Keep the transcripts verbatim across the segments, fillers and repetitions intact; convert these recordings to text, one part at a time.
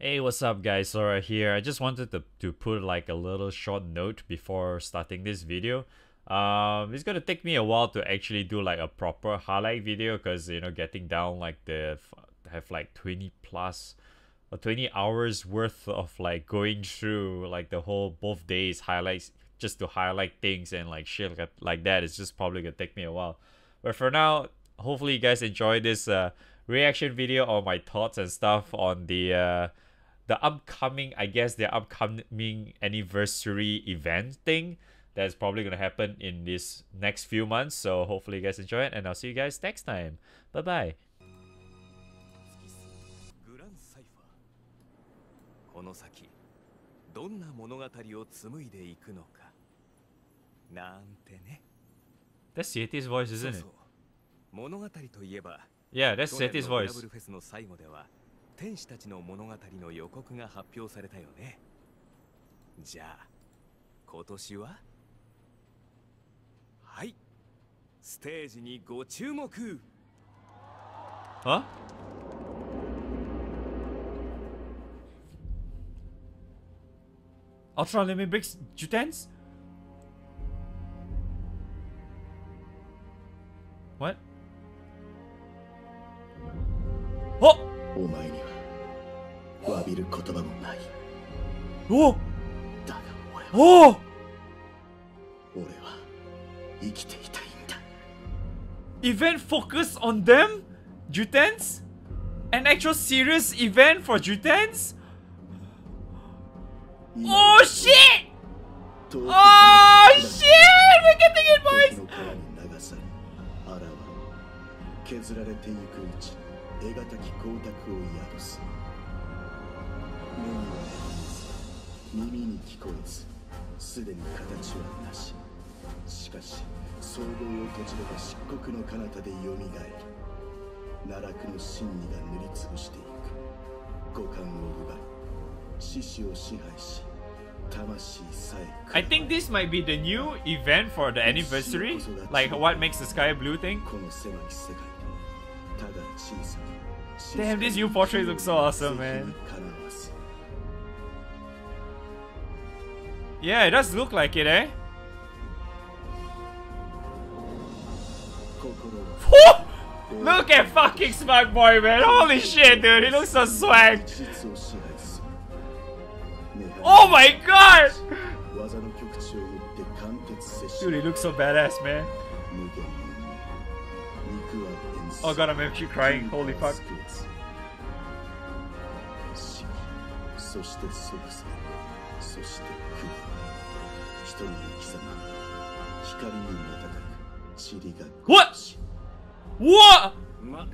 Hey, what's up guys, Sora here. I just wanted to, to put like a little short note before starting this video. Um, it's gonna take me a while to actually do like a proper highlight video because, you know, getting down like the, have like twenty plus, or twenty hours worth of like going through like the whole both days highlights just to highlight things and like shit like that. It's just probably gonna take me a while. But for now, hopefully you guys enjoy this uh, reaction video on my thoughts and stuff on the... Uh, The upcoming, I guess, the upcoming anniversary event thing that's probably going to happen in this next few months. So hopefully you guys enjoy it and I'll see you guys next time. Bye-bye. That's Siete's voice, isn't it? Yeah, that's Siete's voice. 天使たちの物語の予告が発表されたよね。じゃあ、今年は?はい。ステージにご注目。は? Ultra Limit Breaks Jutens? What? Oh! お前には詫びる言葉もない。おだが俺は俺は生きていたいんだ。Event focus on them? Jutens? An actual serious event for Jutens? Oh shit! Oh shit! We're getting it, boys! 削られていくうち 得難き光沢を宿す目には見えず耳に聞こえずすでに形はなししかし総合を閉じれば漆黒の彼方でよみがえる奈落の真理が塗りつぶしていく五感を奪い獅子を支配し魂さえ I think this might be the new event for the anniversary like what makes the sky blue thing. Damn, this new portrait looks so awesome, man. Yeah, it does look like it, eh? Look at fucking Smug Boy, man. Holy shit, dude. He looks so swag. Oh my god! Dude, he looks so badass, man. Oh god, I'm actually crying. Holy fuck. What? What?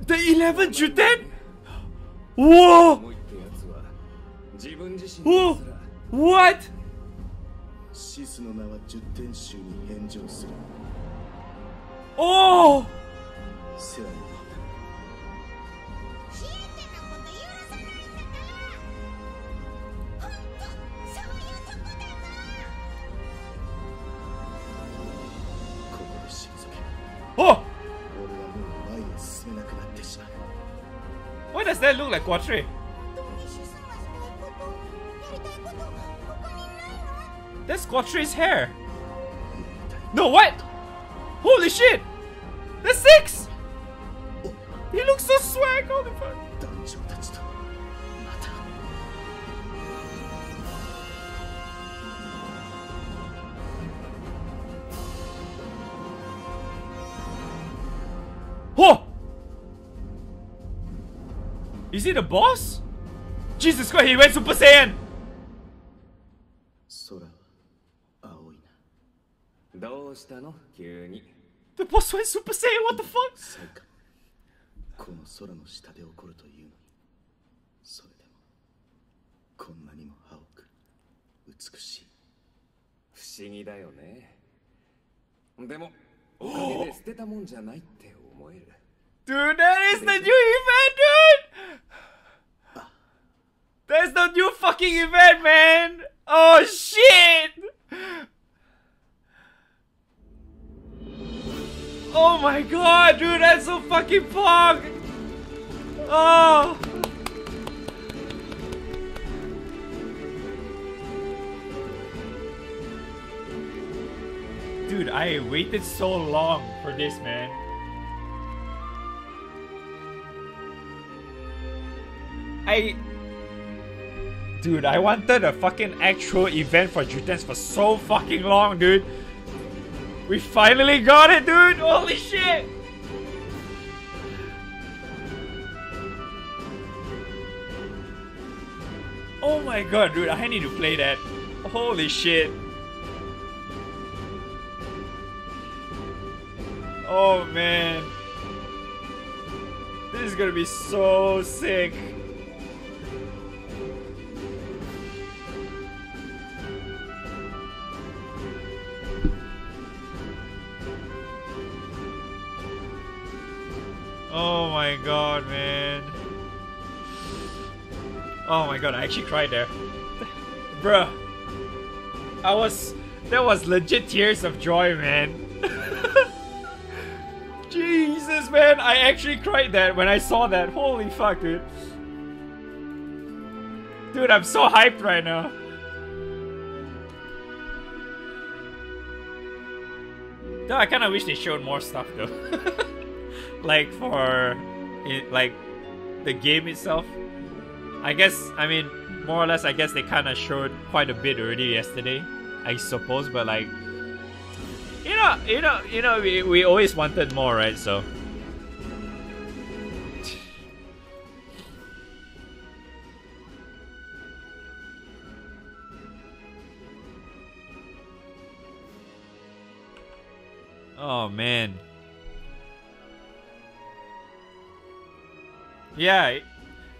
The eleventh Juten? Whoa! Whoa! What? Oh! Oh! Why does that look like Quatre? That's Quatre's hair. No, what? Holy shit! That's six! He looks so swag, holy fuck! Oh! Is he the boss? Jesus Christ, he went Super Saiyan! The boss went Super Saiyan, what the fuck? この空の下で起こるというのにそれでもこんなにも青く美しい不思議だよねでもおかげで捨てたもんじゃないって思える Dude, that is the new event, dude! That's the new fucking event, man! Oh shit! Oh my god, dude, that's so fucking pog! Oh! Dude, I waited so long for this, man. I... Dude, I wanted a fucking actual event for Jutens for so fucking long, dude. We finally got it, dude! Holy shit! Oh my god, dude, I need to play that. Holy shit. Oh man. This is gonna be so sick. Oh my god, man. Oh my god, I actually cried there. Bruh. I was... That was legit tears of joy, man. Jesus, man. I actually cried that when I saw that. Holy fuck, dude. Dude, I'm so hyped right now. Though I kinda wish they showed more stuff, though. Like, for... It, like, the game itself. I guess, I mean, more or less, I guess they kind of showed quite a bit already yesterday, I suppose, but like, you know, you know, you know, we, we always wanted more, right? So, oh man, yeah.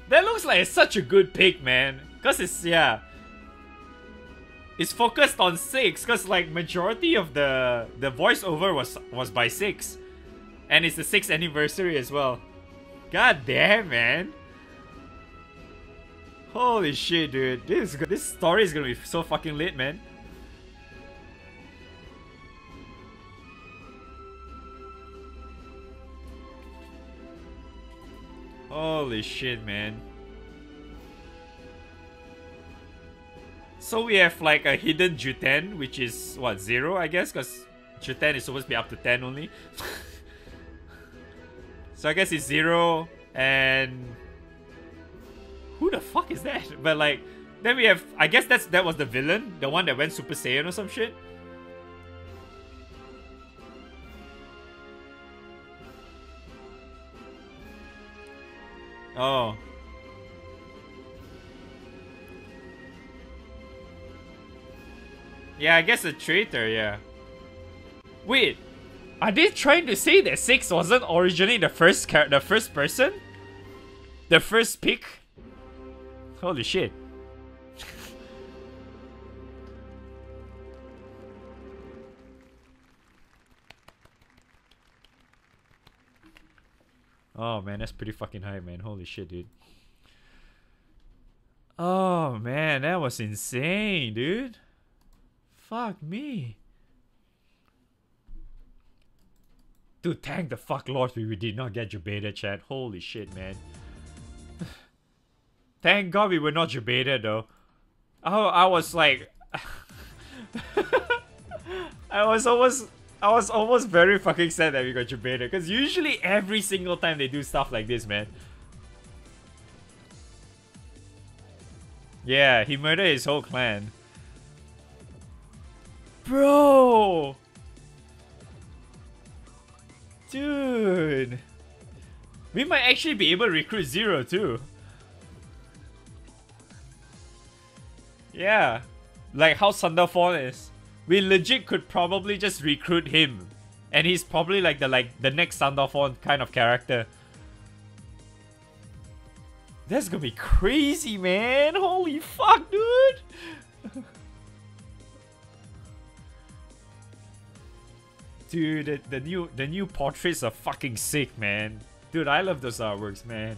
That looks like it's such a good pick, man. Cause it's, yeah, it's focused on six. Cause like majority of the the voiceover was was by six, and it's the sixth anniversary as well. God damn, man! Holy shit, dude! This this story is gonna be so fucking lit, man. Holy shit, man. So we have like a hidden Juten, which is what, zero I guess, because Juten is supposed to be up to ten only. So I guess it's zero and... Who the fuck is that? But like, then we have, I guess that's that was the villain, the one that went Super Saiyan or some shit. Oh. Yeah, I guess a traitor, yeah. Wait, are they trying to say that six wasn't originally the first car- the first person? The first pick? Holy shit. Oh man, that's pretty fucking high, man. Holy shit, dude. Oh man, that was insane, dude. Fuck me. Dude, thank the fuck Lord we did not get Jubated, chat. Holy shit, man. Thank God we were not Jubated, though. Oh, I was like... I was almost... I was almost very fucking sad that we got Jubated, because usually every single time they do stuff like this, man. Yeah, he murdered his whole clan. Bro! Dude! We might actually be able to recruit Zero too. Yeah. Like how Sandalphon is. We legit could probably just recruit him, and he's probably like the like the next Sandalphon kind of character. That's gonna be crazy, man! Holy fuck, dude! Dude, the, the new the new portraits are fucking sick, man. Dude, I love those artworks, man.